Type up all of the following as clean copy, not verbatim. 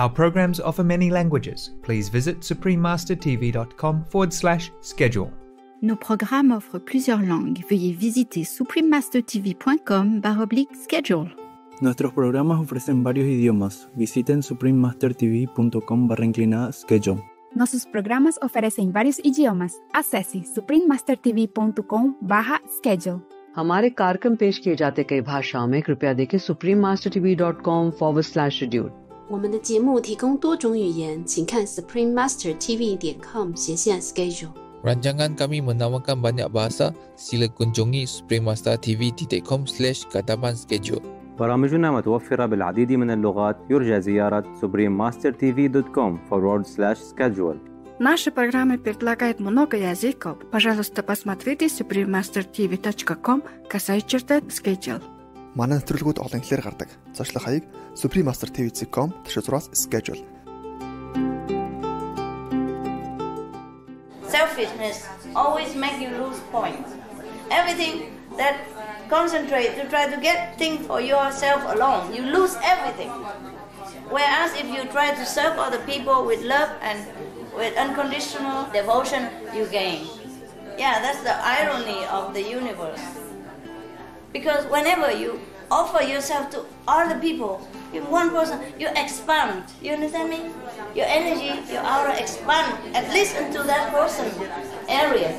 Our programs offer many languages. Please visit suprememastertv.com/schedule. Nos programmes offrent plusieurs langues. Veuillez visiter suprememastertv.com/schedule. Nuestros programas ofrecen varios idiomas. Visiten suprememastertv.com/schedule. Nossos programas oferecem vários idiomas. Acesse suprememastertv.com/schedule. हमारे कार्यक्रम पेश किए जाते कई भाषाओं में कृपया देखें suprememastertv.com/schedule. 我们的节目提供多种语言，请看 suprememastertv.com/schedule. Rancangan kami menawarkan banyak bahasa. Sila kunjungi suprememastertv.com/kataban schedule. برامجنا متوفرة بالعديد من اللغات. يرجى زيارة suprememastertv.com/schedule. Наши программы предлагают много языков. Пожалуйста, посмотрите suprememastertv.com/schedule. Манай нэвтрүүлгүүд олон хэлээр гардаг. Зочлох хаяг suprememastertv.com/schedule. Selfishness always makes you lose points. Everything that concentrate to try to get things for yourself alone, you lose everything. Whereas if you try to serve other people with love and with unconditional devotion, you gain. Yeah, that's the irony of the universe. Because whenever you offer yourself to all the people, in one person, you expand. You understand me? Your energy, your aura expand at least into that person area.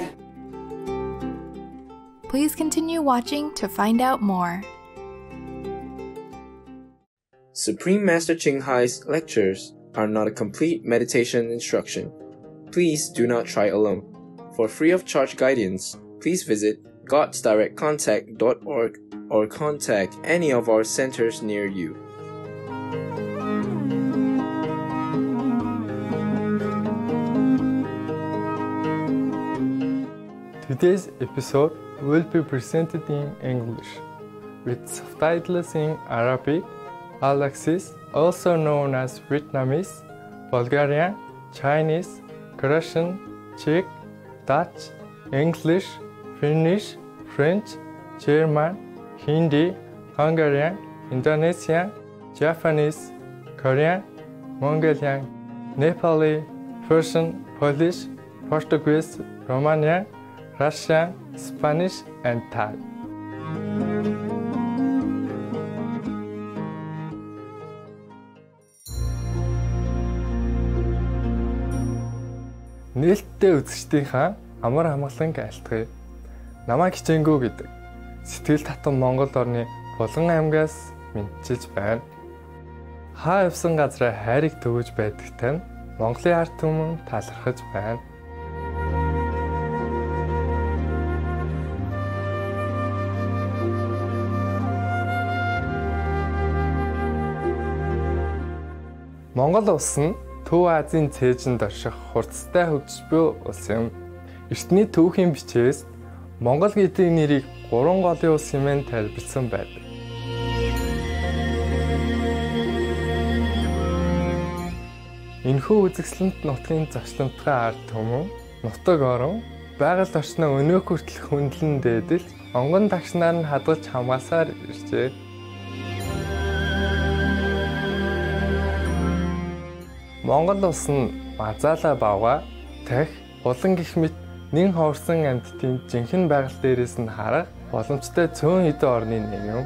Please continue watching to find out more. Supreme Master Qinghai's lectures are not a complete meditation instruction. Please do not try alone. For free of charge guidance, please visit GodsDirectContact.org or contact any of our centers near you. Today's episode will be presented in English, with subtitles in Arabic, Alexis, also known as Vietnamese, Bulgarian, Chinese, Russian, Czech, Dutch, English, Finnish, French, German, Hindi, Hungarian, Indonesian, Japanese, Korean, Mongolian, Nepali, Persian, Polish, Portuguese, Romanian, Russian, Spanish, and Thai. Нээлттэй үзэгчдийнхээ амар хамгааланг айлтгая. Намайг хичээнгүү гэдэг. Сэтгэл татам Монгол орны Булган аймгаас мэдчилж байна. Хаа явсан газраа хайрыг төвөж байдаг тань Монголын ард түмэн талархаж байна. Монгол улс нь Төв Азийн цээжинд орших хурцтай хөгжбөө улс юм. Эртний түүхийн бичээс Монгол гэдэг нэрийг гурван голын улс хэмээн тайлбарлсан байдаг. Энэхүү үзэсгэлэнт нутгийн завчламтгай ард түмэн, нутаг орон, байгаль орчны өнөөх хүртэл хөндлөн дээдэлж, онгон тагшнаар нь хадгалж хамгаалсаар иржээ. Монгол улс нь Мазала бавга, Тах, Улан гэх мэт нэн ховорсон амьтдын жинхэнэ байгаль дээрээс нь харах боломжтой цөөн хэдэн орны нэг юм.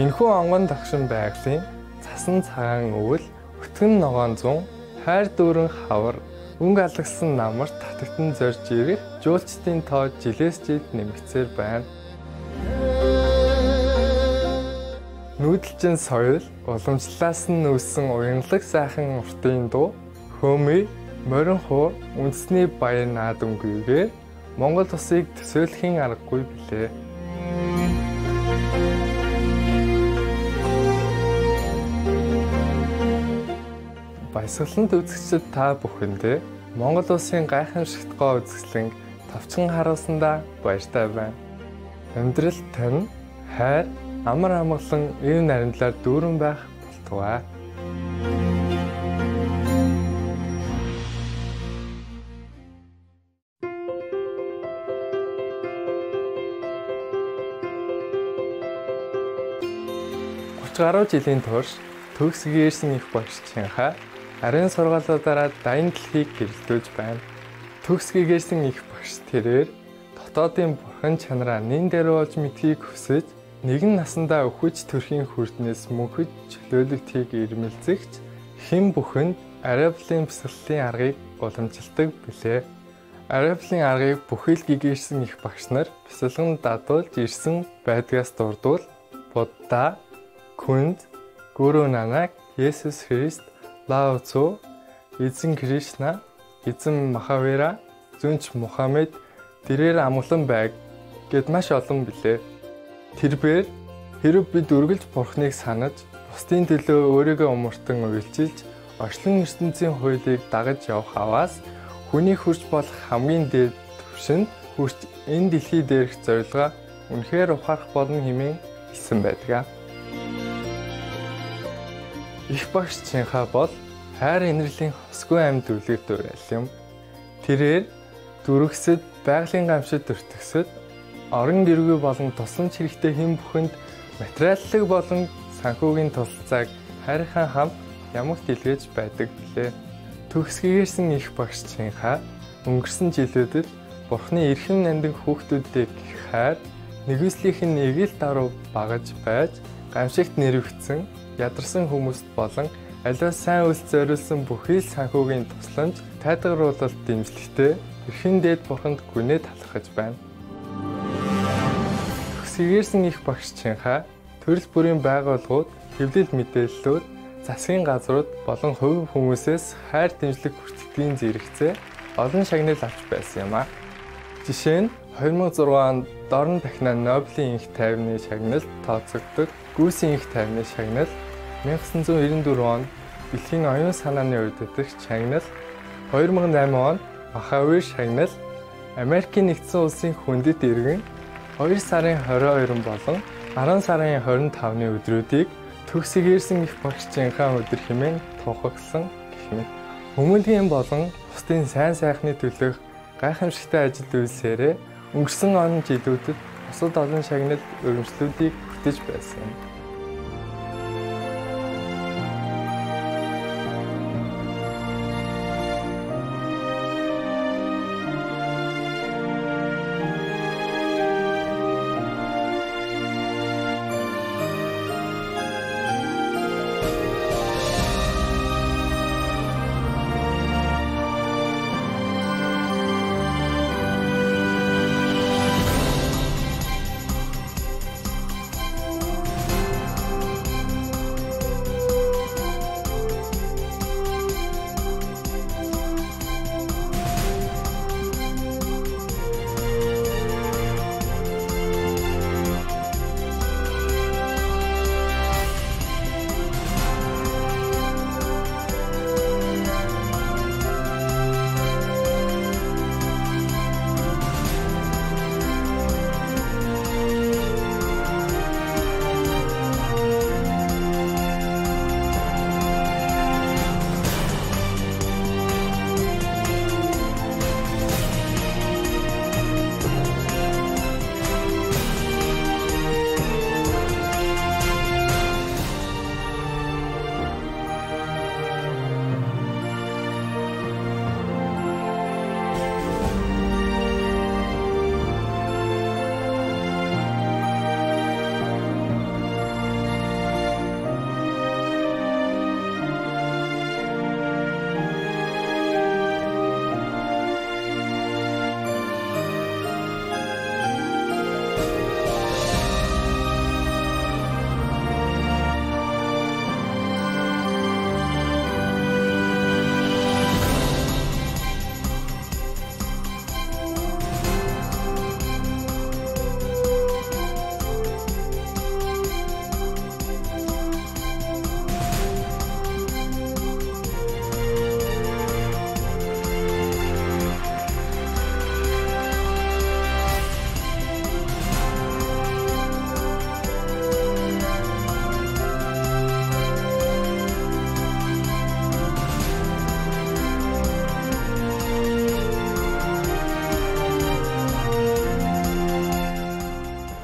Энэхүү онгон тагшин байгалийн цасан цагаан өвөл, өтгөн ногоон зун, хайр дүүрэн хавар, өнгө алгасан намар татагтан зорж ирэх жуулчдын тоо жилээс жилд нэмэгцээр байна. Нүүдэлчин соёл, уламжлалаас нь үүссэн уянгалаг сайхан уртын дуу, хөмий, морин хуур, үндэсний баяр наад өнгөйгээр Монгол улсыг төсөөлхийн аргагүй билээ. Баясгалант үзэгчид та бүхэндээ Монгол улсын гайхамшигтгой үзэсгэлэнг товчхон харуулсандаа баяртай байна. Амьдрал тань, хайр, амар амгалан ийм наримдлаар дүүрэн байх болтугай. 30 жилийн турш төгсгөө ирсэн их багшийнхаа арын сургаалуудаараа дайн дэлхийг гэрэлтүүлж байна. Төгсгөө ирсэн их багш тэрээр дотоодын бурхан чанараа нэн дээр болж мэдхийг хүсэж нэгэн насандаа өхөж төрхийн хүрднээс мөнхөж чөлөөлөгдгийг ирмэлцэгч хэн бүхэнд Араблийн бясалгалын аргыг уламжилдаг билээ. Араблийн аргыг бүхэл гэгээрсэн их багш нар бясалганд дадуулж ирсэн байдгаас дурдвал Будда, Күнд, Гуру Нанак, Есүс Христ, Лао Цзу, Эзэн Кришна, Эзэн Махавира, Зүнч Мухаммед тэрээр амглан байг гэд маш олон билээ. Тэрээр хэрв бид үргэлж Бурхныг санаж, бусдын төлөө өөрийгөө умартан уйлчилж, очлон ертөнцийн хуулийг дагаж явах аваас хүний хүрч болох хамгийн дээд түвшинд хүрч энэ дэлхий дээрх зорилгоо үнэхээр ухаарах болно хэмээн хэлсэн байдаг. Их багшийнхаа бол хайр инэрлийн хосгүй амьд үлгэр дуурайл юм. Тэрээр дүрхсэд, байгалийн гамшид өртгсөд, орон гэргүй болон тусламж хэрэгтэй хэм бүхэнд материаллык болон санхүүгийн тусалцааг хайрхан хамт ямар дэлгэж байдаг билээ. Төгсгээрсэн их багшийнхаа өнгөрсөн жилүүдэд Бурхны эрхэм нандин хүүхдүүдтэй гэх хайр нэгүслийнх нь эгэл даруй багаж байж, гамшигт нэрвэгцэн, ядарсан хүмүүст болон аливаа сайн үйлс зориулсан бүхий л санхүүгийн тусламж тайдгаруулалт дэмжлэгтэй эрхэм дээд Бурханд гүнээ талархаж байна. Төгсгээрсэн их багшийнхаа төрөл бүрийн байгууллагууд, хэвлэл мэдээллүүд, засгийн газрууд болон хувь хүмүүсээс хайр дэмжлэг хүртэлтийн зэрэгцээ олон шагналыг авч байсан юм а. Жишээ нь 2006 онд Дорн Дахна Нобелийн энх тайвны шагналд тооцогддог Гүйсийн энх тайвны шагнал, 1994 онд Дэлхийн оюун санааны удирдах шагнал, 2008 онд Махавир шагнал, Америкийн нэгдсэн улсын хүндэт иргэн 2 сарын 22 болон 10 сарын 25-ны өдрүүдийг төгсгээрсэн их багшийнхаа өдөр хэмээн тунхагласан гэх мэт. Хүмүүнлэгийн болон бусдын сайн сайхны төлөөх гайхамшигтай ажил үйлсээрээ өнгөрсөн он жилүүдэд бусад олон шагналд өргөмжлүүдийг хүртэж байсан.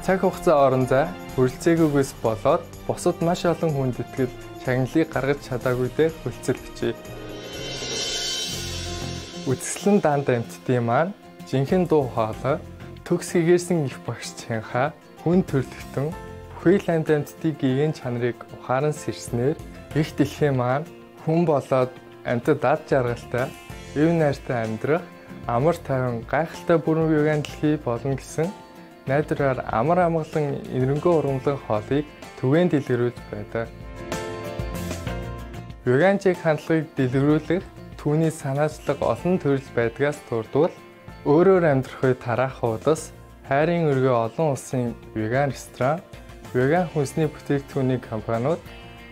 Цаг хугацаа орондоо хөрөлцөөгөөс болоод бусад маш олон хүнд итгэл шагналыг гаргаж чадаагүй дээр хөлцөл бичээ. Үзэсгэлэн даанд амьтдын маань жинхэнэ дуу хоолой төгс хийгээрсэн их багшчийнхаа хүн төрлөختөн бүхий ланд амьтдын гэгээн чанарыг ухаан сэрснээр их дэлхийн маань хүн болоод амьтад ад жаргалтай, ив найртай амьдрах амар тайван гайхалтай бүрэн үеийн дэлхий болно гэсэн найдвараар амар амгалан энэрнгөө урамлан хоолыг түвэн дэлгэрүүлж байдаг. Веганчиг хандлагыг дэлгэрүүлэх түүний санаачлаг олон төрөл байдгаас дурдвал өөрөөр амьдрахыг тараах удас хайрын өргөө олон улсын веган ресторан, веган хүнсний бүтээгдэхүүний компаниуд,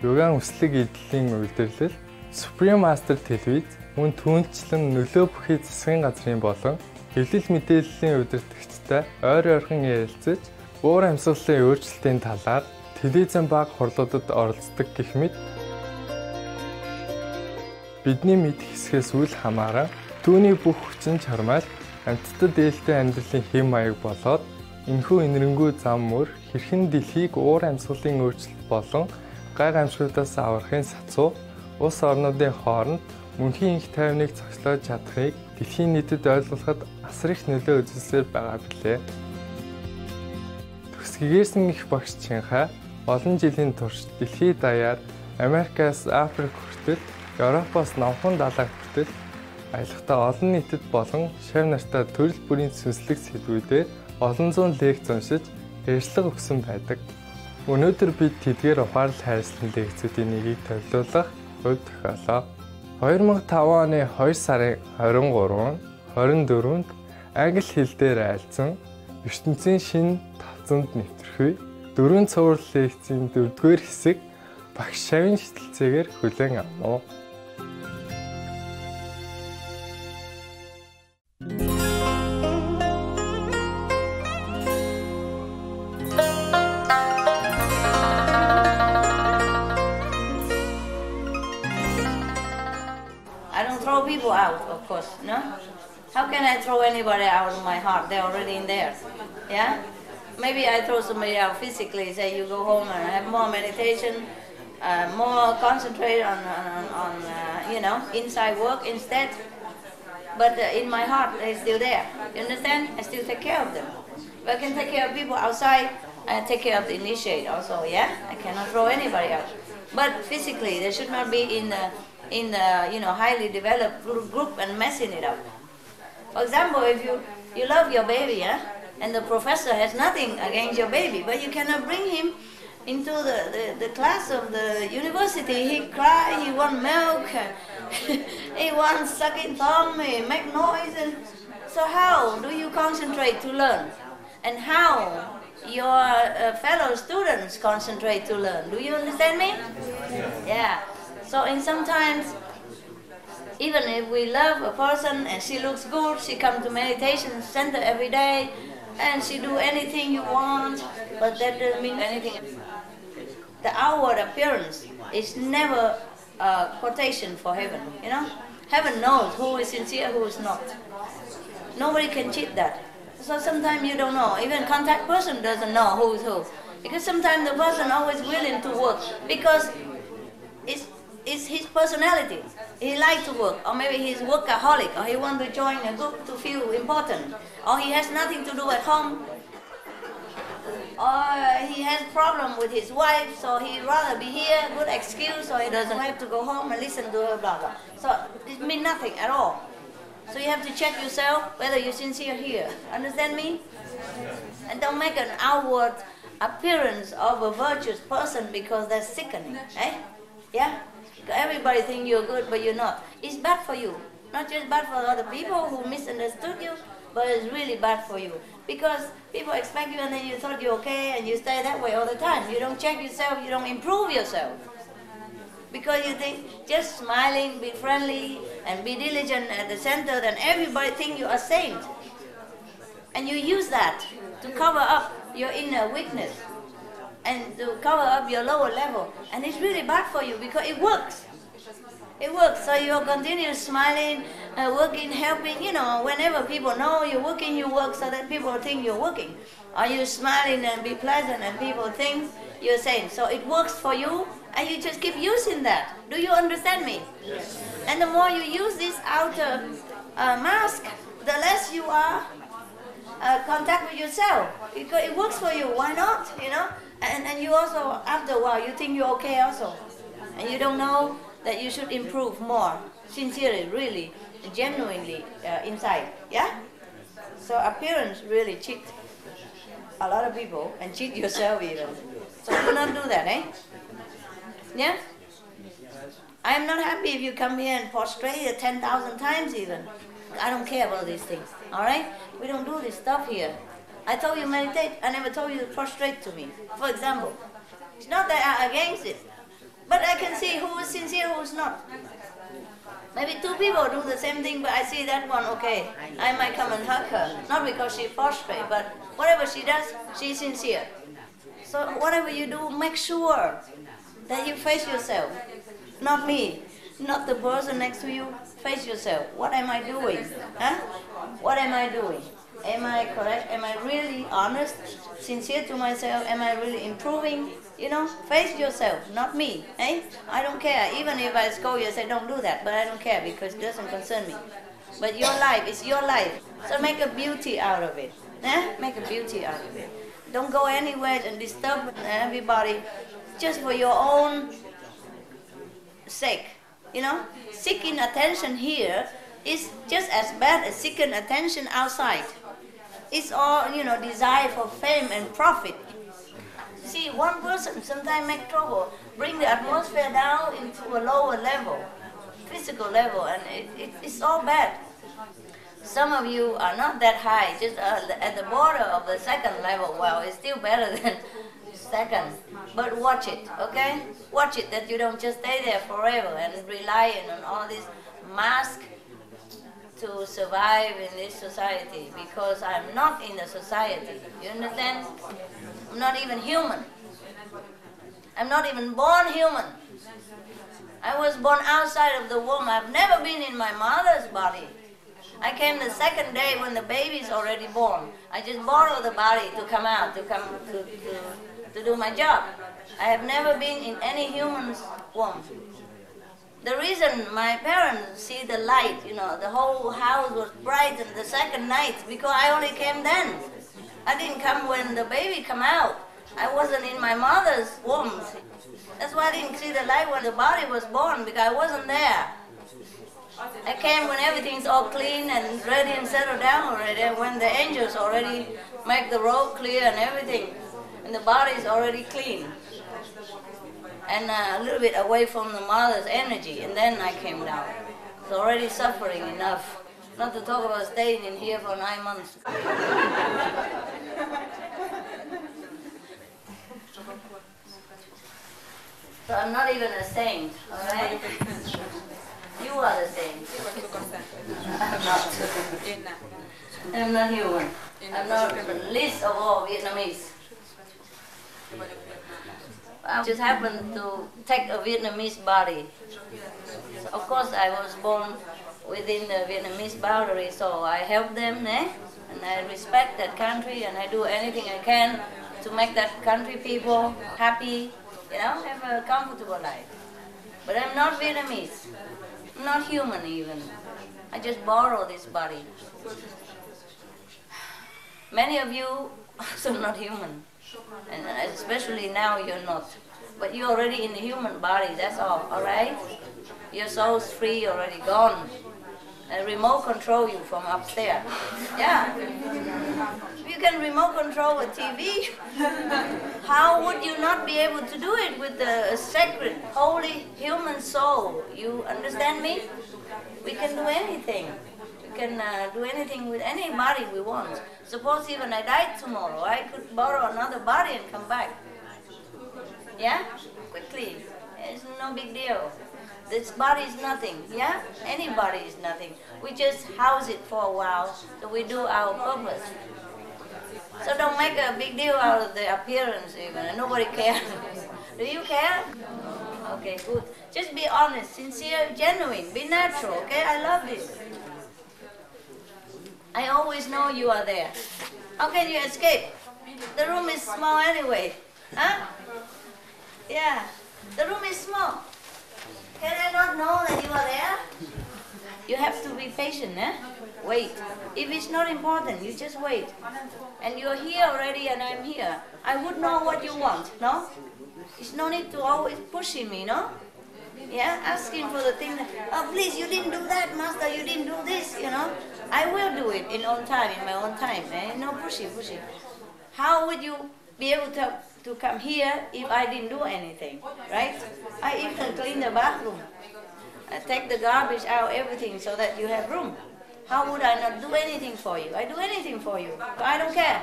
веган үслэг эдлийн үйлдвэрлэл, Supreme Master телевиз мөн түүнчлэн нөлөө бүхий засгийн газрын болон хэвлэл мэдээллийн удирдагчтай ойр ойрхон ярилцаж, уур амьсгалын өөрчлөлтийн талаар телевизэн баг хурлуудад оролцдог гэх мэт бидний мэд хэсгээс үл хамааран түүний бүх хүчин чармайлт амьтдад ээлтэй амьдралын хэм маяг болоод энэхүү энэрэнгүй зам мөр хэрхэн дэлхийг уур амьсгалын өөрчлөлт болон гай гамшигуудаас аврахын сацуу улс орнуудын хооронд мөнхийн их тайвныг цогцлож чадахыг дэлхийн нийтэд ойлгуулахад асар их нөлөө үзүүлсээр байгаа билээ. Төгсгэгээрсэн их багшчийнхаа олон жилийн турш дэлхийд даяар Америкаас Африк хүртэл, Европоос Номхон далайг хүртэл аялагта олон нийтэд болон шав нартаа төрөл бүрийн сүнслэг сэдвүүдээр олон зуун лекц уншиж ярилцлага өгсөн байдаг. Өнөөдөр бид тэдгээр ухаарлаа хайрцлан лекцүүдийн нэгийг төлөвлөх хувь тохиолоо. 2005 оны 2 сарын 23-24-нд англи хэл дээр айлцсан ертөнцийн шинэ тавцанд нэвтрэх 4 цуврал лекцийн 4-р хэсэг багш Шавин шитэлцээгээр хүлээн авав. No? How can I throw anybody out of my heart? They're already in there. Yeah? Maybe I throw somebody out physically, say you go home and have more meditation, more concentrate on you know, inside work instead. But in my heart, they're still there. You understand? I still take care of them. But I can take care of people outside. I take care of the initiate also, yeah? I cannot throw anybody out. But physically, they should not be in the you know, highly developed group and messing it up. For example, if you love your baby, eh? And the professor has nothing against your baby, but you cannot bring him into the class of the university. He cry, he want milk, he wants sucking thumb, he make noise. And so how do you concentrate to learn? And how your fellow students concentrate to learn? Do you understand me? Yeah. So, and sometimes, even if we love a person and she looks good, she comes to meditation center every day, and she do anything you want, but that doesn't mean anything. The outward appearance is never a quotation for heaven, you know? Heaven knows who is sincere, who is not. Nobody can cheat that. So sometimes you don't know. Even contact person doesn't know who is who. Because sometimes the person always willing to work, because it's his personality. He likes to work, or maybe he's workaholic, or he wants to join a group to feel important, or he has nothing to do at home, or he has problem with his wife, so he'd rather be here, good excuse, or he doesn't have to go home and listen to her, blah, blah. So it means nothing at all. So you have to check yourself whether you're sincere here. Understand me? And don't make an outward appearance of a virtuous person, because that's sickening, eh? Yeah? Everybody thinks you're good, but you're not. It's bad for you. Not just bad for other people who misunderstood you, but it's really bad for you. Because people expect you, and then you thought you're okay, and you stay that way all the time. You don't check yourself, you don't improve yourself. Because you think just smiling, be friendly, and be diligent at the center, then everybody thinks you are a saint. And you use that to cover up your inner weakness, and to cover up your lower level. And it's really bad for you, because it works. It works, so you'll continue smiling, working, helping, you know, whenever people know you're working, you work so that people think you're working. or you smiling and be pleasant and people think you're sane. So it works for you and you just keep using that. Do you understand me? Yes. And the more you use this outer mask, the less you are contact with yourself. Because it works for you, why not? You know? And you also, after a while, you think you're okay also. And you don't know that you should improve more, sincerely, really, genuinely inside. Yeah? So appearance really cheats a lot of people and cheat yourself even. So do not do that, eh? Yeah? I am not happy if you come here and prostrate 10,000 times even. I don't care about these things, alright? We don't do this stuff here. I told you meditate, I never told you to prostrate to me, for example. It's not that I'm against it, but I can see who is sincere, who is not. Maybe two people do the same thing, but I see that one, okay, I might come and hug her. Not because she prostrates, but whatever she does, she's sincere. So whatever you do, make sure that you face yourself. Not me, not the person next to you. Face yourself. What am I doing? Huh? What am I doing? Am I correct? Am I really honest, sincere to myself? Am I really improving? You know, face yourself, not me. Eh? I don't care. Even if I scold you and say, don't do that, but I don't care because it doesn't concern me. But your life is your life. So make a beauty out of it. Eh? Make a beauty out of it. Don't go anywhere and disturb everybody just for your own sake. You know, seeking attention here is just as bad as seeking attention outside. It's all, you know, desire for fame and profit. See, one person sometimes makes trouble, bring the atmosphere down into a lower level, physical level, and it's all bad. Some of you are not that high, just at the border of the second level. Well, it's still better than second, but watch it, okay? Watch it that you don't just stay there forever and rely on all this mask to survive in this society, because I'm not in the society, you understand? I'm not even human. I'm not even born human. I was born outside of the womb. I've never been in my mother's body. I came the second day when the baby's already born. I just borrowed the body to come out, to do my job. I have never been in any human's womb. The reason my parents see the light, you know, the whole house was brightened the second night, because I only came then. I didn't come when the baby came out. I wasn't in my mother's womb. That's why I didn't see the light when the body was born, because I wasn't there. I came when everything's all clean and ready and settled down already, and when the angels already make the road clear and everything, and the body is already clean, and a little bit away from the mother's energy, and then I came down. It's already suffering enough, not to talk about staying in here for 9 months. So I'm not even a saint, alright? You are the saint. I'm not. I'm not human. I'm not the least of all Vietnamese. I just happened to take a Vietnamese body. So of course, I was born within the Vietnamese boundary, so I help them, eh? And I respect that country, and I do anything I can to make that country people happy, you know, have a comfortable life. But I'm not Vietnamese, I'm not human even. I just borrow this body. Many of you are not human. And especially now you're not. But you're already in the human body, that's all right? Your soul's free, already gone. And remote control you from upstairs. Yeah. You can remote control a TV. How would you not be able to do it with the sacred, holy human soul? You understand me? We can do anything. Can do anything with any body we want. Suppose even I died tomorrow, I could borrow another body and come back. Yeah? Quickly. It's no big deal. This body is nothing, yeah? Any body is nothing. We just house it for a while, so we do our purpose. So don't make a big deal out of the appearance even, nobody cares. Do you care? Okay, good. Just be honest, sincere, genuine, be natural, okay? I love this. I always know you are there. How can you escape? The room is small anyway. Huh? Yeah. The room is small. Can I not know that you are there? You have to be patient, eh? Wait. If it's not important, you just wait. And you're here already and I'm here. I would know what you want, no? It's no need to always pushing me, no? Yeah, asking for the thing. Oh, please, you didn't do that, Master. You didn't do this, you know. I will do it in own time, in my own time. Eh? No pushing. How would you be able to come here if I didn't do anything, right? I even clean the bathroom. I take the garbage out, everything, so that you have room. How would I not do anything for you? I do anything for you. I don't care.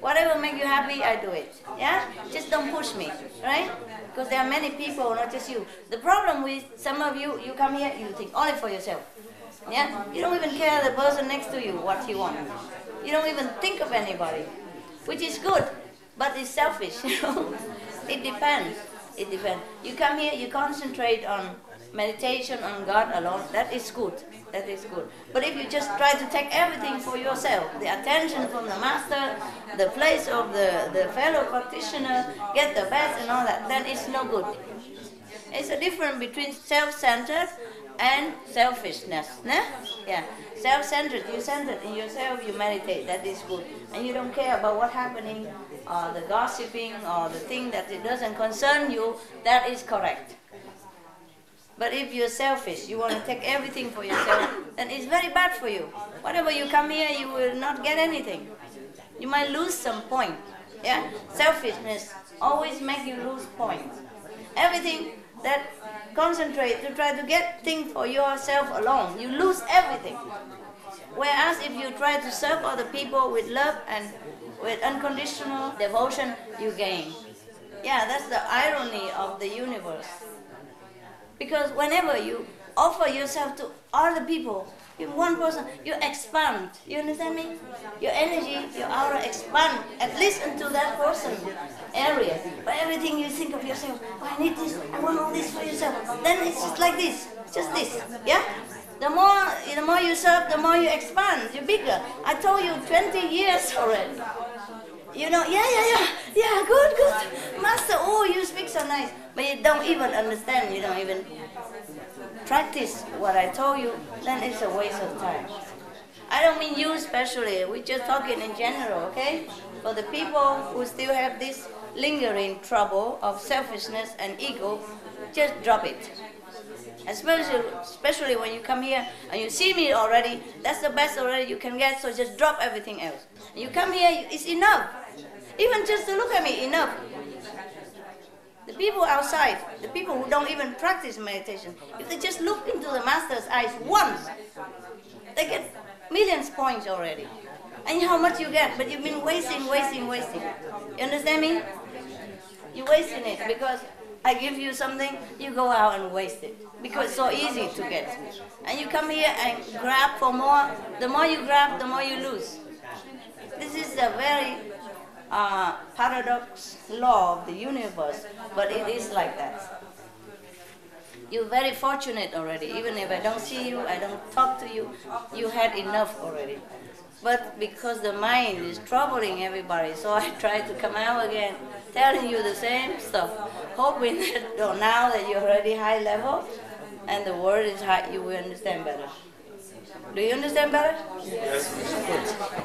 Whatever makes you happy, I do it. Yeah? Just don't push me, right? Because there are many people, not just you. The problem with some of you, you come here, you think only for yourself. Yeah? You don't even care the person next to you, what he wants. You don't even think of anybody, which is good, but it's selfish, you know? It depends. It depends. You come here, you concentrate on meditation, on God alone. That is good. That is good. But if you just try to take everything for yourself, the attention from the master, the place of the fellow practitioner, get the best and all that, then it's no good. It's a difference between self-centered and selfishness. Ne? Yeah. Self-centered, you centered in yourself, you meditate, that is good. And you don't care about what's happening, or the gossiping, or the thing that it doesn't concern you, that is correct. But if you're selfish, you want to take everything for yourself, then it's very bad for you. Whatever you come here, you will not get anything. You might lose some point. Yeah? Selfishness always makes you lose points. Everything that concentrate to try to get things for yourself alone, you lose everything. Whereas if you try to serve other people with love and with unconditional devotion, you gain. Yeah, that's the irony of the universe. Because whenever you offer yourself to all the people, you one person, you expand. You understand me? Your energy, your aura expand at least into that person's area. But everything you think of yourself, oh, I need this, I want all this for yourself. Then it's just like this, just this. Yeah? The more you serve, the more you expand. You're bigger. I told you 20 years already. You know, yeah, good. Master, oh, you speak so nice. But you don't even understand, you don't even practice what I told you, then it's a waste of time. I don't mean you especially, we're just talking in general, okay? For the people who still have this lingering trouble of selfishness and ego, just drop it. Especially when you come here and you see me already, that's the best already you can get, so just drop everything else. You come here, it's enough. Even just to look at me, enough. The people outside, the people who don't even practice meditation, if they just look into the master's eyes once, they get millions points already. And how much you get, but you've been wasting. You understand me? You're wasting it because I give you something, you go out and waste it. Because it's so easy to get. And you come here and grab for more. The more you grab, the more you lose. This is a very paradox law of the universe, but it is like that. You're very fortunate already. Even if I don't see you, I don't talk to you, you had enough already. But because the mind is troubling everybody, so I try to come out again, telling you the same stuff, hoping that now that you're already high level and the world is high, you will understand better. Do you understand better? Yes. Good.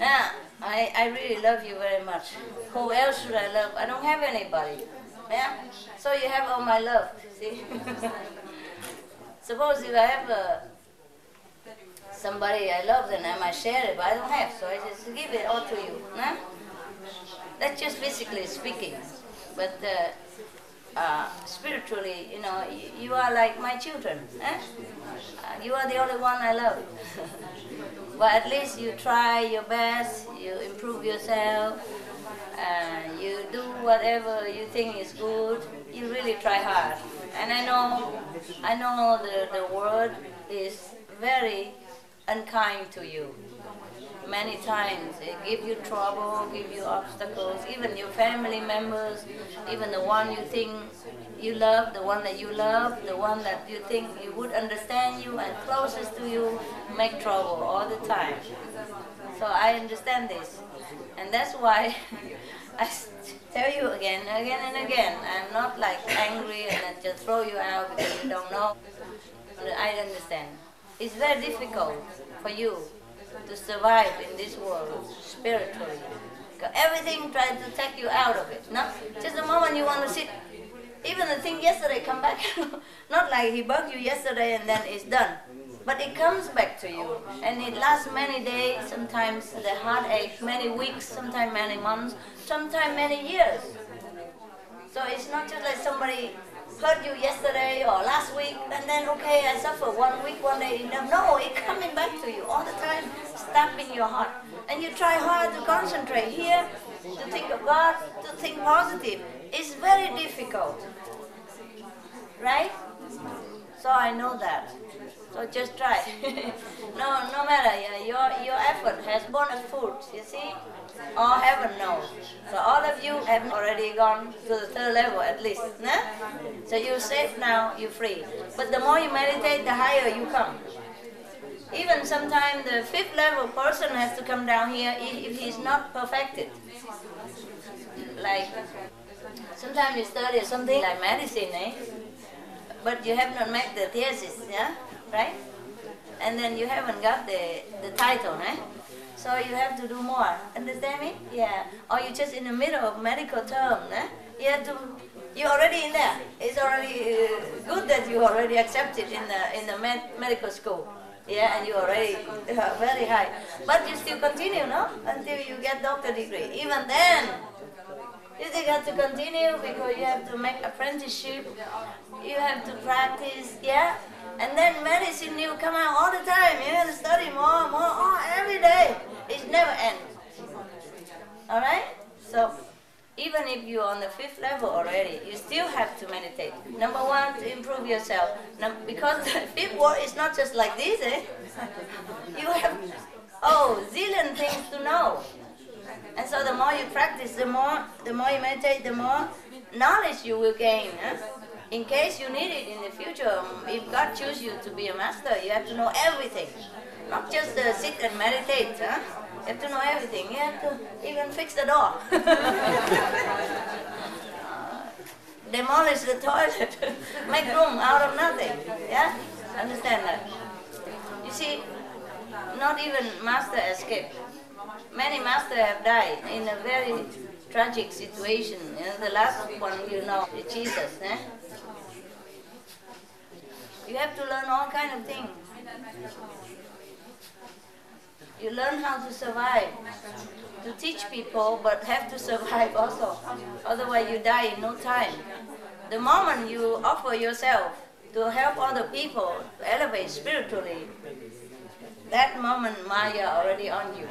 Yeah, I really love you very much. Who else should I love? I don't have anybody. Yeah? So you have all my love, see? Suppose if I have somebody I love, then I might share it, but I don't have, so I just give it all to you. Nah? That's just physically speaking. But spiritually, you know, you are like my children. Eh? You are the only one I love. But at least you try your best, you improve yourself, you do whatever you think is good. You really try hard. And I know the world is very unkind to you. Many times, they give you trouble, give you obstacles, even your family members, even the one you think you love, the one that you love, the one that you think you would understand you and closest to you, make trouble all the time. So I understand this. And that's why I tell you again and again, I'm not like angry and I just throw you out because you don't know. I understand. It's very difficult for you to survive in this world spiritually. Everything tries to take you out of it. No? Just the moment you want to sit, even the thing yesterday come back. Not like he bugged you yesterday and then it's done. But it comes back to you, and it lasts many days, sometimes the heartache, many weeks, sometimes many months, sometimes many years. So it's not just like somebody hurt you yesterday or last week, and then, okay, I suffer 1 week, 1 day, no, it's coming back to you all the time, stamping your heart. And you try hard to concentrate here, to think of God, to think positive. It's very difficult, right? So I know that. So just try. No matter, your effort has borne fruit, you see? Or heaven knows. So all of you have already gone to the third level at least. Nah? So you're safe now, you're free. But the more you meditate, the higher you come. Even sometimes the fifth level person has to come down here if he's not perfected. Like, sometimes you study something like medicine, eh? But you have not made the thesis, yeah? Right? And then you haven't got the title, right? So you have to do more. Understand me? Yeah. Or you're just in the middle of medical term, right? You have to. You're already in there. It's already good that you already accepted in the medical school. Yeah, and you already very high. But you still continue, no? Until you get doctor degree. Even then, you still have to continue because you have to make apprenticeship. You have to practice. Yeah. And then medicine new come out all the time. You have to study more every day. It never ends. Alright? So even if you're on the fifth level already, you still have to meditate. Number one, to improve yourself. Because the fifth world is not just like this, eh? You have zillion things to know. And so the more you practice, the more you meditate, the more knowledge you will gain. Eh? In case you need it in the future, if God chooses you to be a master, you have to know everything. Not just sit and meditate, huh? You have to know everything. You have to even fix the door. Demolish the toilet. Make room out of nothing. Yeah? Understand that? You see, not even master escaped. Many masters have died in a very tragic situation. The last one is Jesus. Eh? You have to learn all kinds of things. You learn how to survive, to teach people, but have to survive also. Otherwise you die in no time. The moment you offer yourself to help other people to elevate spiritually, that moment Maya already on you.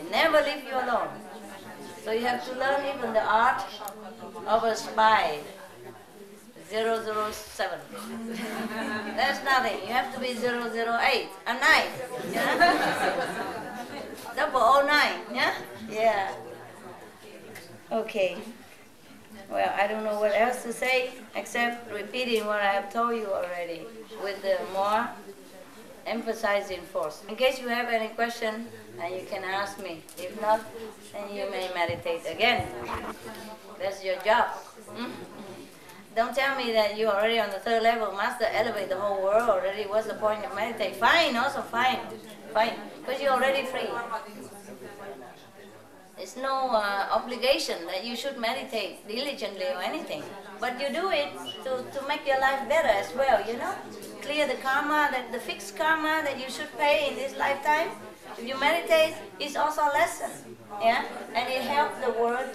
It never leave you alone. So you have to learn even the art of a spy. 007. That's nothing. You have to be 008. A 9. Yeah? 009. Yeah? Yeah. Okay. Well, I don't know what else to say except repeating what I have told you already with the more emphasizing force. In case you have any question, you can ask me. If not, then you may meditate again. That's your job. Hmm? Don't tell me that you're already on the third level, master, elevate the whole world already. What's the point of meditate? Fine, also fine. Fine, because you're already free. It's no obligation that you should meditate diligently or anything. But you do it to make your life better as well, you know? Clear the karma, the fixed karma that you should pay in this lifetime. If you meditate, it's also a lesson, yeah? And it helps the world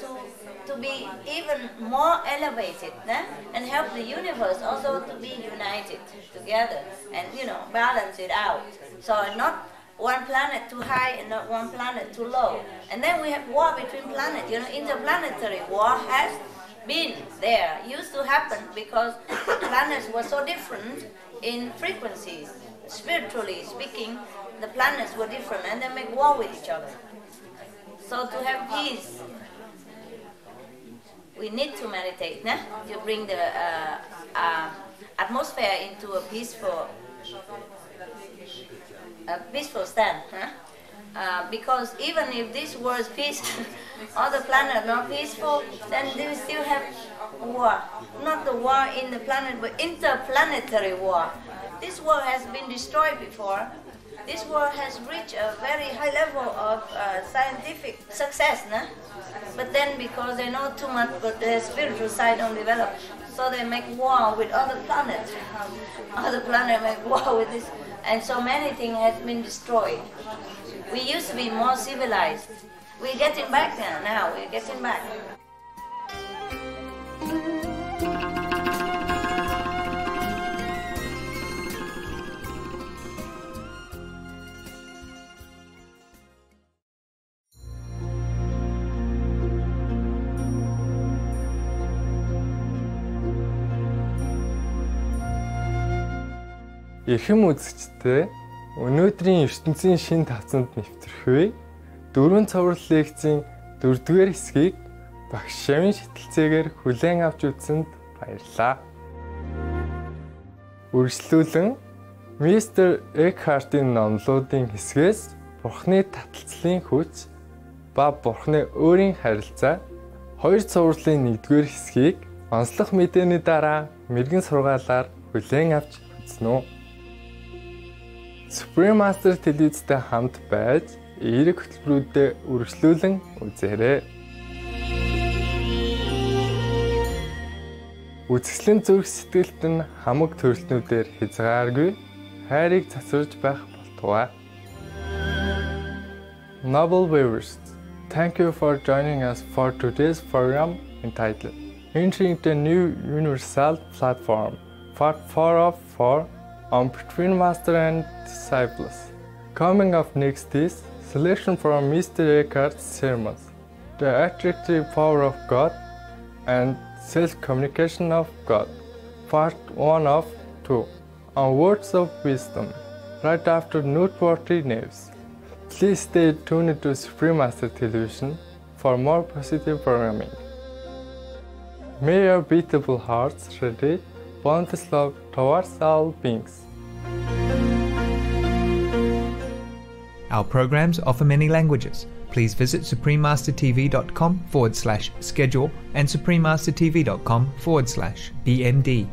to be even more elevated, eh? And help the universe also to be united together and, balance it out. So not one planet too high and not one planet too low. And then we have war between planets, interplanetary war has been there. It used to happen because planets were so different in frequencies. Spiritually speaking, the planets were different and they make war with each other. So to have peace, we need to meditate, nah? To bring the atmosphere into a peaceful stand. Huh? because even if this world is peaceful, or the planet not peaceful, then we still have war. Not the war in the planet, but interplanetary war. This world has been destroyed before. This world has reached a very high level of scientific success, no? But then because they know too much, but their spiritual side don't develop, so they make war with other planets. Other planets make war with this, and so many things has been destroyed. We used to be more civilized. We're getting back there now. We're getting back. Эхэм үзэгчтэй өнөөдрийн ертөнцийн шин тавцанд нэвтэрхвээ 4 цаврал лекцийн 4-р хэсгийг багш Шавин шитэлцээгээр хүлээн авч үзсэнд баярлалаа. Үргэлжлүүлэн Мистер Экхартын номлоодын хэсгээс Бурхны таталцлын хүч ба Бурхны өөрийн харилцаа 2 цавралын 1-р хэсгийг онцлог мэдээний дараа мэргэн сургаалаар хүлээн авч үзсэн. Supremaster телевизтэй хамт байж эерэг хөтөлбөрүүдэд үргэлжлүүлэн үзээрэй. Үзэсгэлэн зүрх сэтгэлд нь хамаг төрөлтнүүдээр хязгааргүй хайрыг засварж байх болтугай. Noble viewers, thank you for joining us for today's program entitled Entering the New Universal Platform, Part 4 of 4. On Between Master and Disciples. Coming up next is selection from Mr. Eckhart's sermons, The Attractive Power of God and Self-Communication of God, Part 1 of 2, on Words of Wisdom, right after noteworthy news. Please stay tuned to Supremaster Television for more positive programming. May your beatable hearts radiate boundless love towards all beings. Our programs offer many languages. Please visit suprememastertv.com/schedule and suprememastertv.com/BMD.